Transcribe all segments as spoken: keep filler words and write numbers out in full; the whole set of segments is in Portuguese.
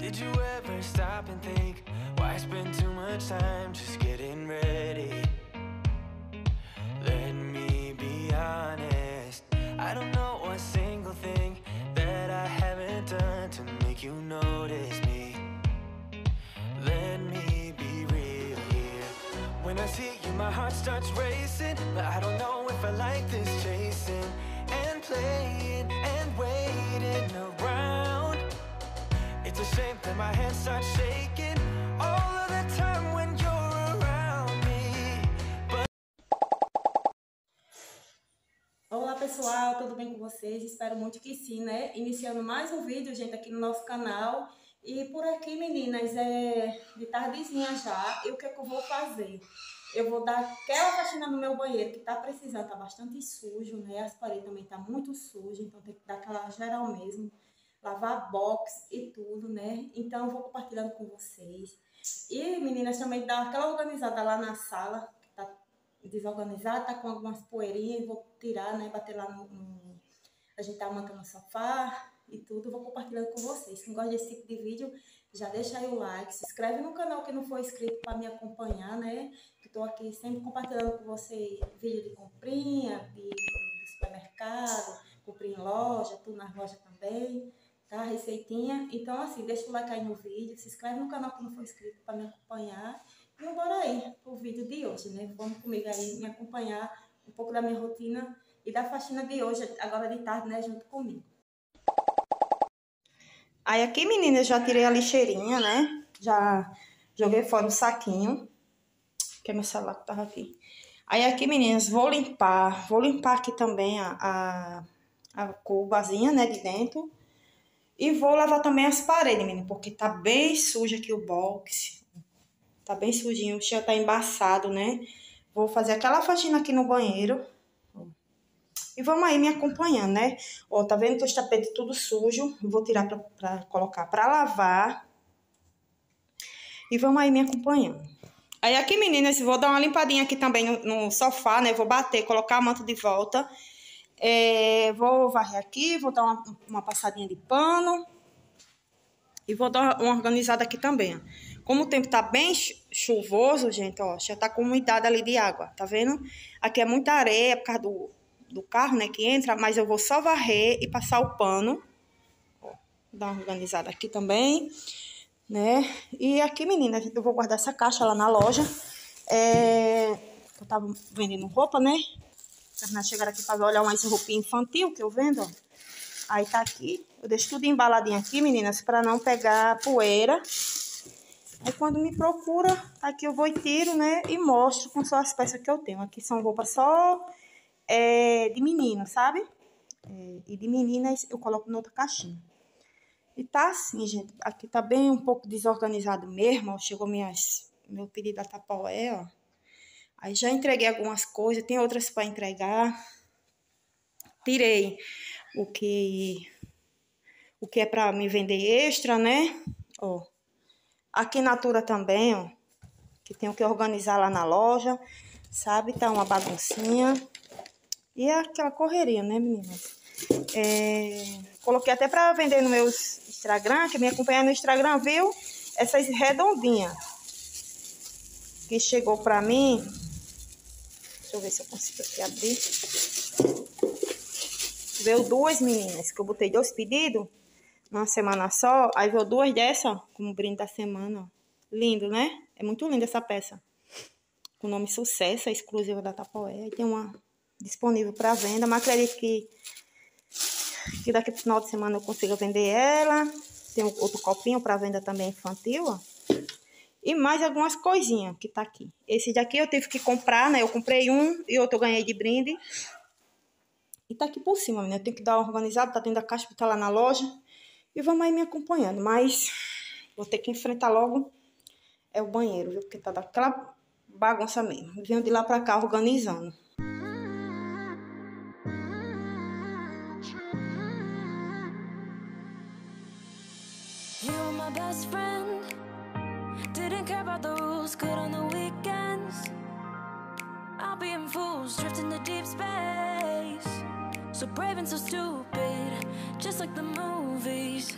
Did you ever stop and think, why spend too much time just getting ready? Let me be honest, I don't know a single thing that I haven't done to make you notice me. Let me be real here. When I see you, my heart starts racing, but I don't know if I like this chasing and playing and waiting around. It's a shame that my hands start shaking all of the time when you're around me. But... Olá pessoal, tudo bem com vocês? Espero muito que sim, né? Iniciando mais um vídeo, gente, aqui no nosso canal. E por aqui, meninas, é de tardezinha já. E o que é que eu vou fazer? Eu vou dar aquela faxina no meu banheiro, que tá precisando, tá bastante sujo, né? As paredes também tá muito sujas, então tem que dar aquela geral mesmo. Lavar box e tudo, né? Então, eu vou compartilhando com vocês. E, meninas, também dá aquela organizada lá na sala, que tá desorganizada, tá com algumas poeirinhas, vou tirar, né? Bater lá no... no... ajeitar a manta no sofá e tudo. Vou compartilhando com vocês. Quem gosta desse tipo de vídeo, já deixa aí o like. Se inscreve no canal que não for inscrito pra me acompanhar, né? Que tô aqui sempre compartilhando com vocês vídeo de comprinha, de, de supermercado, comprinha em loja, tudo nas lojas também. Tá? Receitinha. Então, assim, deixa o like aí no vídeo, se inscreve no canal que não for inscrito para me acompanhar. E bora aí pro vídeo de hoje, né? Vamos comigo aí me acompanhar um pouco da minha rotina e da faxina de hoje, agora de tarde, né? Junto comigo. Aí aqui, meninas, já tirei a lixeirinha, né? Já joguei fora o saquinho. Que é meu celular que tava aqui. Aí aqui, meninas, vou limpar. Vou limpar aqui também a, a, a cubazinha, né? De dentro. E vou lavar também as paredes, menina, porque tá bem sujo aqui o box. Tá bem sujinho, o chão tá embaçado, né? Vou fazer aquela faxina aqui no banheiro. E vamos aí me acompanhando, né? Ó, tá vendo que os tapetes tudo sujo. Vou tirar pra, pra colocar pra lavar. E vamos aí me acompanhando. Aí aqui, meninas, vou dar uma limpadinha aqui também no, no sofá, né? Vou bater, colocar a manta de volta. É, vou varrer aqui, vou dar uma, uma passadinha de pano e vou dar uma organizada aqui também, ó. Como o tempo tá bem chuvoso, gente, ó, já tá com umidade ali de água, tá vendo? Aqui é muita areia por causa do, do carro, né, que entra, mas eu vou só varrer e passar o pano, ó, dar uma organizada aqui também, né? E aqui, menina, eu vou guardar essa caixa lá na loja, é, eu tava vendendo roupa, né? Nós chegaram aqui para olhar umas roupinhas infantil que eu vendo, ó. Aí tá aqui. Eu deixo tudo embaladinho aqui, meninas, para não pegar poeira. Aí quando me procura, aqui eu vou e tiro, né? E mostro com só as peças que eu tenho. Aqui são roupas só é, de menino, sabe? É, e de meninas eu coloco em outra caixinha. E tá assim, gente. Aqui tá bem um pouco desorganizado mesmo. Ó, chegou minhas, meu pedido da Tapoé, ó. Aí já entreguei algumas coisas, tem outras para entregar. Tirei o que o que é para me vender extra, né? Ó. Aqui Natura também, ó, que tem o que organizar lá na loja, sabe? Tá uma baguncinha. E é aquela correria, né, meninas? É, coloquei até para vender no meu Instagram, que me acompanha no Instagram, viu? Essas redondinhas que chegou para mim. Deixa eu ver se eu consigo aqui abrir. Veio duas, meninas, que eu botei dois pedidos numa semana só. Aí veio duas dessa, ó, como brinde da semana, ó. Lindo, né? É muito linda essa peça. Com o nome Sucesso, é exclusiva da Tapoé. Aí tem uma disponível para venda, mas acredito que, que daqui pro final de semana eu consigo vender ela. Tem outro copinho para venda também infantil, ó. E mais algumas coisinhas que tá aqui. Esse daqui eu tive que comprar, né? Eu comprei um e outro eu ganhei de brinde. E tá aqui por cima, menina. Eu tenho que dar uma organizada, tá tendo a caixa que tá lá na loja. E vamos aí me acompanhando. Mas vou ter que enfrentar logo é o banheiro, viu? Porque tá daquela bagunça mesmo. Venho de lá pra cá organizando. You're my best friend. Didn't care about the rules, good on the weekends. I'll be in fools, drifting to deep space. So brave and so stupid, just like the movies.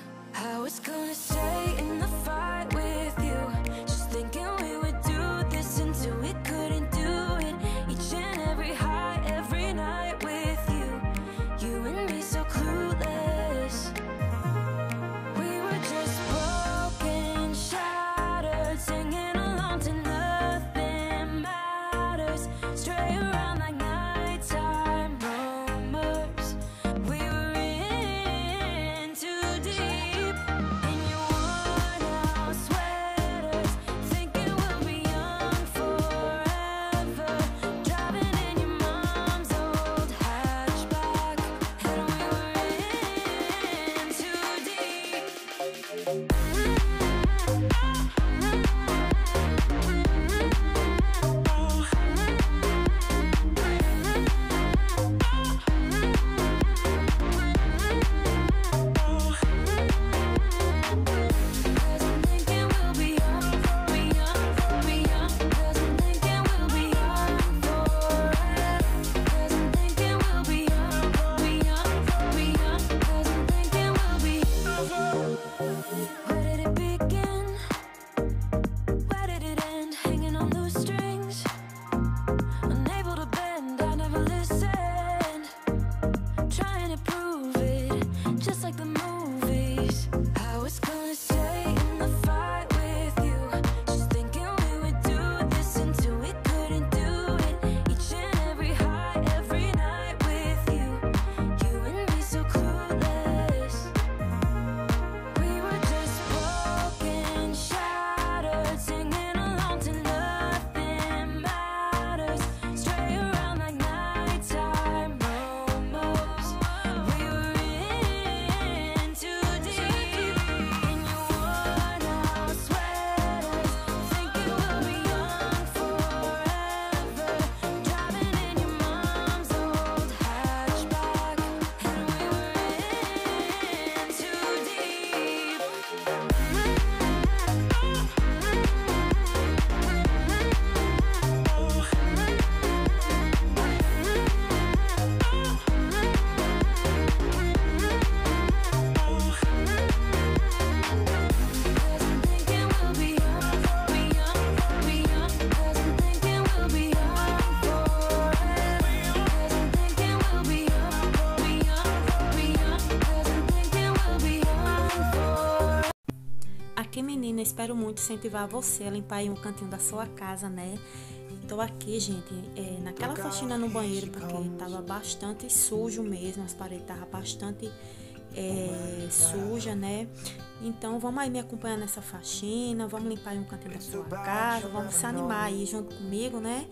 Aqui, menina, espero muito incentivar você a limpar aí um cantinho da sua casa, né? Tô aqui, gente, é, naquela faxina no banheiro, porque tava bastante sujo mesmo, as paredes tava bastante é, suja, né? Então vamos aí me acompanhar nessa faxina, vamos limpar aí um cantinho da sua casa, vamos se animar aí junto comigo, né?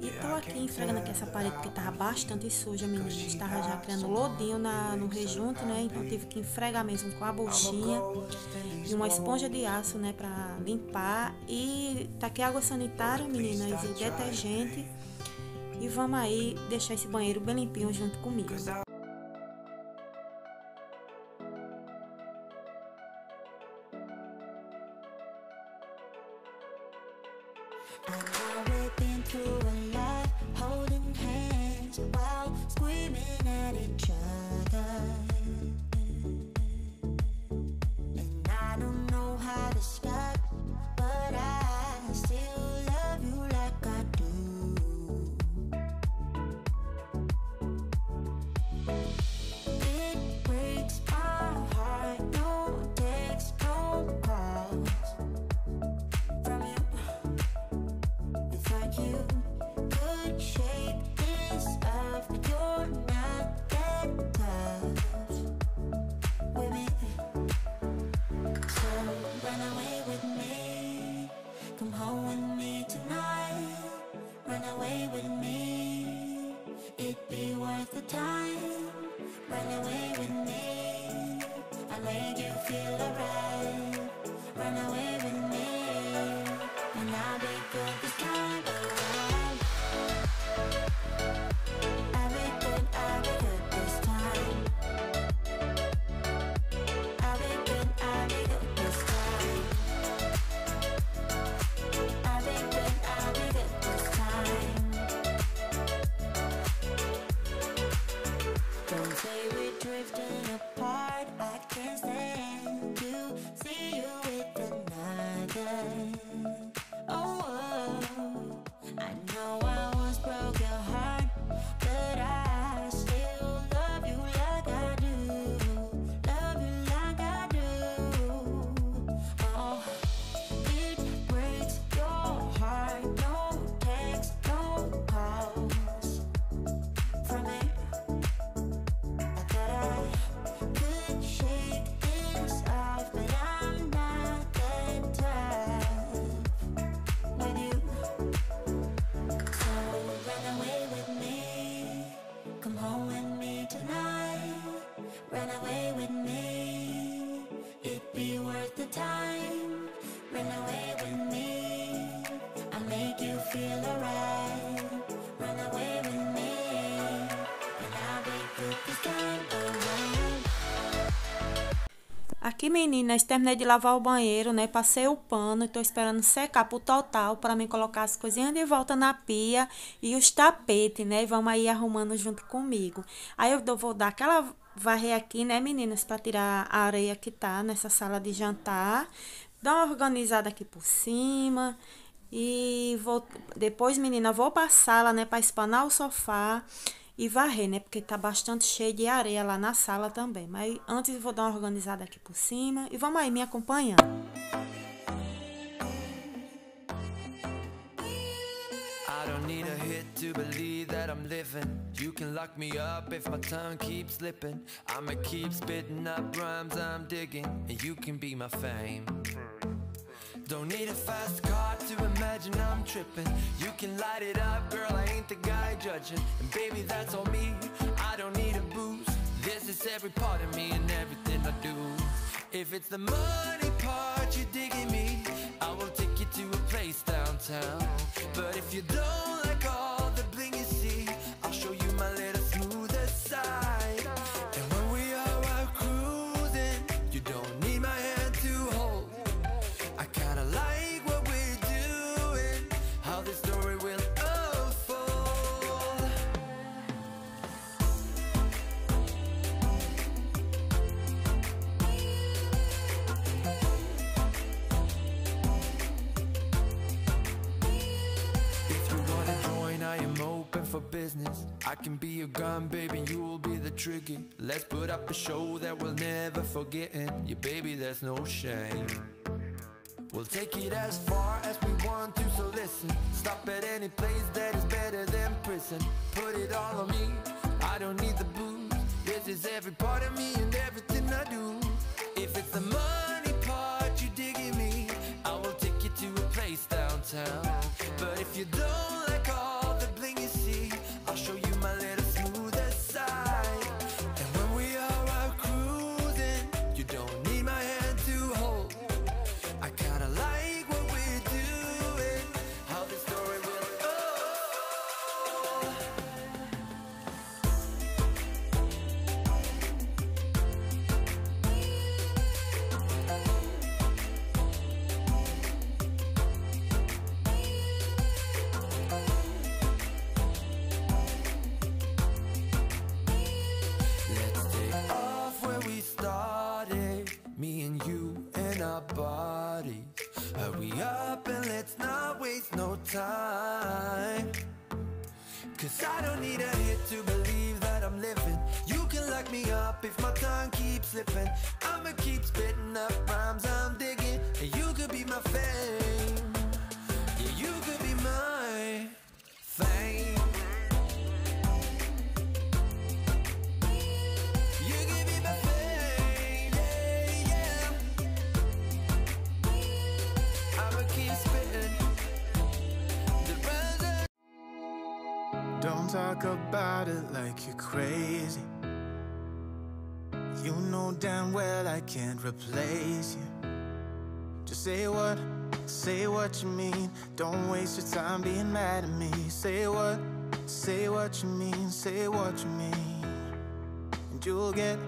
E tô aqui enfregando aqui essa parede que tava bastante suja, menina, estava já criando lodinho na, no rejunte, né? Então tive que enfregar mesmo com a buchinha e uma esponja de aço, né, pra limpar. E tá aqui água sanitária, meninas, e detergente. E vamos aí deixar esse banheiro bem limpinho junto comigo. Aqui, meninas, terminei de lavar o banheiro, né? Passei o pano e tô esperando secar pro total pra mim colocar as coisinhas de volta na pia e os tapetes, né? E vamos aí arrumando junto comigo. Aí eu vou dar aquela varrer aqui, né, meninas? Pra tirar a areia que tá nessa sala de jantar. Dá uma organizada aqui por cima. E vou... Depois, menina, vou pra sala, né? Pra espanar o sofá. E varrer, né? Porque tá bastante cheio de areia lá na sala também. Mas antes vou dar uma organizada aqui por cima. E vamos aí me acompanhando. I don't need a hit to believe that I'm living. You can lock me up if my tongue keeps slipping. I'ma keep spitting up rhymes I'm digging. And you can be my fame. Don't need a fast car to imagine I'm tripping. You can light it up, girl, I ain't the guy judging. And baby, that's all me, I don't need a boost. This is every part of me and everything I do. If it's the money part you're digging me, I will take you to a place downtown. But if you don't like all the bling you see, I'll show you my little smoother side. And when we are out cruising, you don't need my hand to hold. I kinda like what we're doing, how this story will unfold. If you wanna join, I am open for business. I can be your gun, baby, you'll be the trigger. Let's put up a show that we'll never forget. And yeah, baby, there's no shame. We'll take it as far as we want to, so listen. Stop at any place that is better than prison. Put it all on me, I don't need the booze. This is every part of me and everything I do. If it's the money part you dig in me, I will take you to a place downtown. But if you don't like all the bling you see, I'll show you my little smoother side. And when we are out cruising, you don't need my hand to hold. I kinda like what we're doing, how this story will unfold. Let's take off where we started, me and you and our bodies. Hurry up and let's not waste no time. Cause I don't need a hit to believe that I'm living. You can lock me up if my tongue keeps slipping. I'ma keep spitting up rhymes I'm digging. And you could be my fame. Yeah, you could be my fame. You could be my fame. Yeah, yeah. I'ma keep spitting the rhymes I'm. Don't talk about it like you're crazy. You know damn well I can't replace you. Just say what, say what you mean. Don't waste your time being mad at me. Say what, say what you mean, say what you mean. And you'll get,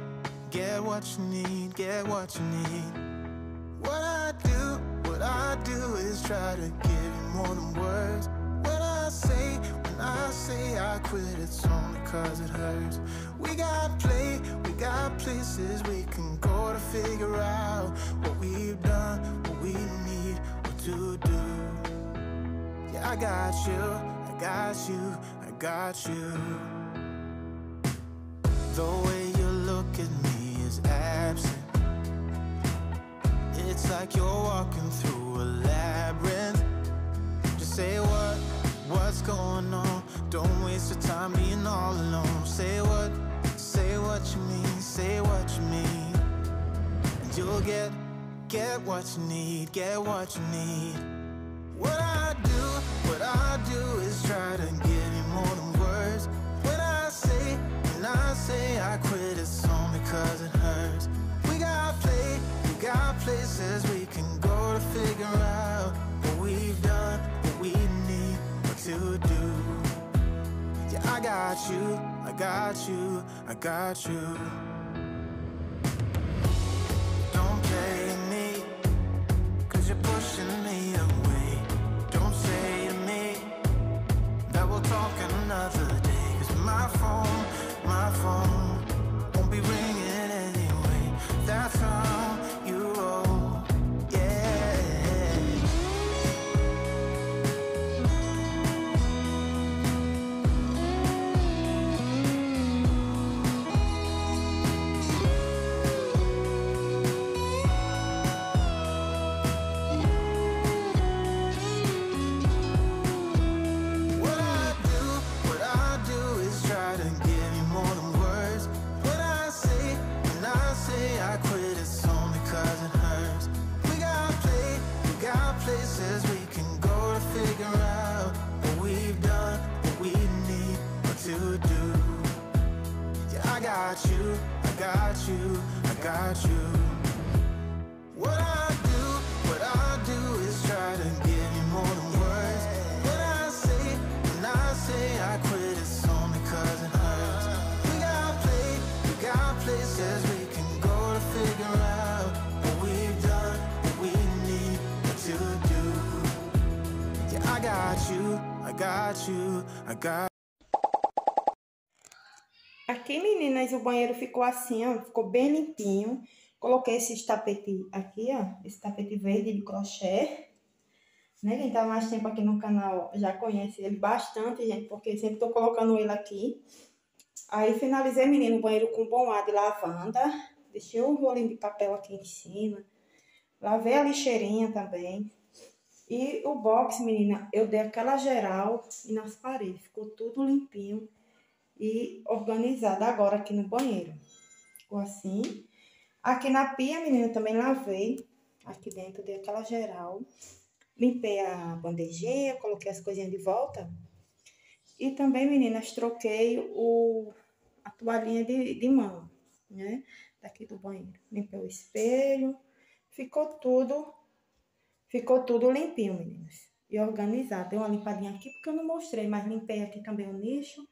get what you need, get what you need. What I do, what I do is try to give you more than words. What I say, when I say I quit, it's only cause it hurts. We got play, we got places we can go to figure out what we've done, what we need, what to do. Yeah, I got you, I got you, I got you. The way you look at me is absent. It's like you're walking through a labyrinth. Just say what, what's going on? Don't waste your time being all alone. Say what, say what you mean, say what you mean. And you'll get, get what you need, get what you need. What I do, what I do is try to give you more than words. When I say, when I say I quit, it's only cause it hurts. We got play, we got places we can go to figure out what we've done, what we need, what to do. Yeah, I got you, I got you, I got you. Don't got you, I got you, I got you. What I do, what I do is try to give you more than words. What I say, when I say I quit, it's only cause it hurts. We got play, we got places we can go to figure out what we've done, what we need to do. Yeah, I got you, I got you, I got you. Aqui, meninas, o banheiro ficou assim, ó, ficou bem limpinho. Coloquei esses tapetes aqui, ó, esse tapete verde de crochê. Né? Quem tá mais tempo aqui no canal já conhece ele bastante, gente, porque sempre tô colocando ele aqui. Aí, finalizei, menino, o banheiro com bom ar de lavanda. Deixei um rolinho de papel aqui em cima. Lavei a lixeirinha também. E o box, menina, eu dei aquela geral e nas paredes. Ficou tudo limpinho e organizada agora aqui no banheiro. Ficou assim. Aqui na pia, menina, também lavei. Aqui dentro dei aquela geral. Limpei a bandejinha, coloquei as coisinhas de volta. E também, meninas, troquei o, a toalhinha de, de mão, né? Daqui do banheiro. Limpei o espelho. Ficou tudo, ficou tudo limpinho, meninas. E organizado. Dei uma limpadinha aqui porque eu não mostrei, mas limpei aqui também o nicho.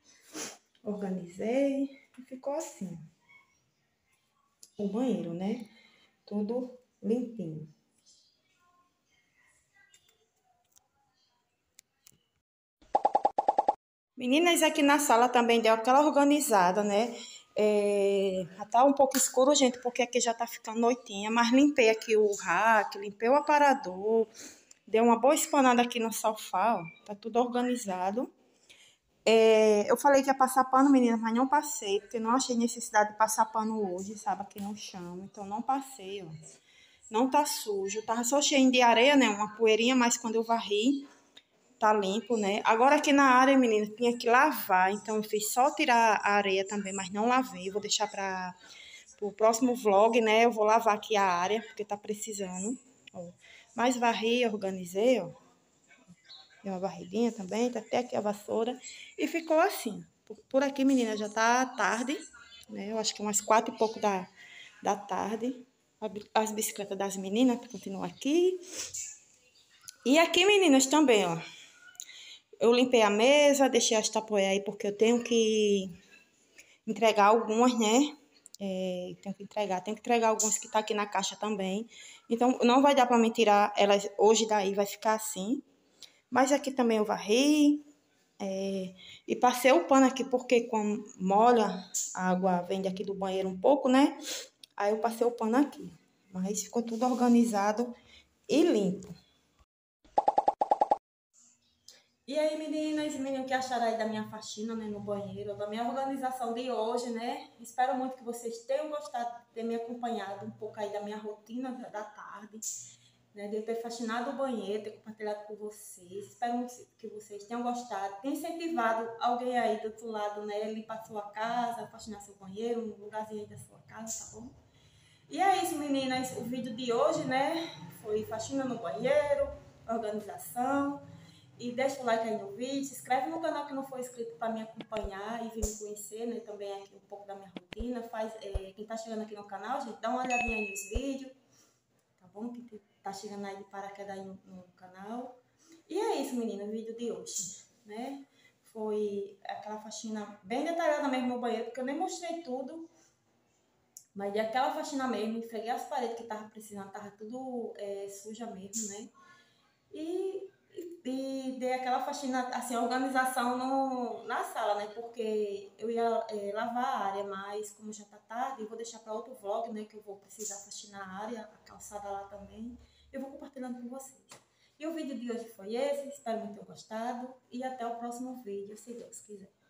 Organizei e ficou assim o banheiro, né? Tudo limpinho. Meninas, aqui na sala também deu aquela organizada, né? É, já tá um pouco escuro, gente, porque aqui já tá ficando noitinha, mas limpei aqui o rack, limpei o aparador, deu uma boa espanada aqui no sofá, ó. Tá tudo organizado. É, eu falei que ia passar pano, menina, mas não passei, porque não achei necessidade de passar pano hoje, sabe, aqui no chão, então não passei, ó. Não tá sujo, tava só cheio de areia, né, uma poeirinha, mas quando eu varri, tá limpo, né. Agora aqui na área, menina, tinha que lavar, então eu fiz só tirar a areia também, mas não lavei, vou deixar para o próximo vlog, né, eu vou lavar aqui a área, porque tá precisando, ó. Mas varri, organizei, ó. Deu uma varridinha também, tá até aqui a vassoura. E ficou assim. Por, por aqui, menina, já tá tarde, né? Eu acho que umas quatro e pouco da, da tarde. As bicicletas das meninas continuam aqui. E aqui, meninas, também, ó. Eu limpei a mesa, deixei as tapoé aí, porque eu tenho que entregar algumas, né? É, tenho que entregar, tenho que entregar algumas que tá aqui na caixa também. Então, não vai dar pra me tirar elas hoje daí, vai ficar assim. Mas aqui também eu varri, é, e passei o pano aqui, porque quando molha, a água vem daqui do banheiro um pouco, né? Aí eu passei o pano aqui, mas ficou tudo organizado e limpo. E aí, meninas e meninos, que acharam aí da minha faxina, né, no banheiro, da minha organização de hoje, né? Espero muito que vocês tenham gostado, ter me acompanhado um pouco aí da minha rotina da tarde. Né, de eu ter faxinado o banheiro, ter compartilhado com vocês. Espero que vocês tenham gostado, tenham incentivado alguém aí do outro lado, né? Limpar sua casa, faxinar seu banheiro, um lugarzinho aí da sua casa, tá bom? E é isso, meninas. O vídeo de hoje, né? Foi faxina no banheiro, organização. E deixa o like aí no vídeo, se inscreve no canal que não for inscrito para me acompanhar e vir me conhecer, né? Também aqui um pouco da minha rotina. Faz, é, quem tá chegando aqui no canal, gente, dá uma olhadinha aí nos vídeos, tá bom? Que tem... Tá chegando aí de paraquedas aí no, no canal. E é isso, menina, o vídeo de hoje, né? Foi aquela faxina bem detalhada mesmo no banheiro, porque eu nem mostrei tudo. Mas de aquela faxina mesmo, enfreguei as paredes que tava precisando, tava tudo é, suja mesmo, né? E, e, e dei aquela faxina, assim, organização no, na sala, né? Porque eu ia é, lavar a área, mas como já tá tarde, eu vou deixar para outro vlog, né? Que eu vou precisar faxinar a área, a calçada lá também. Eu vou compartilhando com vocês. E o vídeo de hoje foi esse. Espero muito ter gostado. E até o próximo vídeo, se Deus quiser.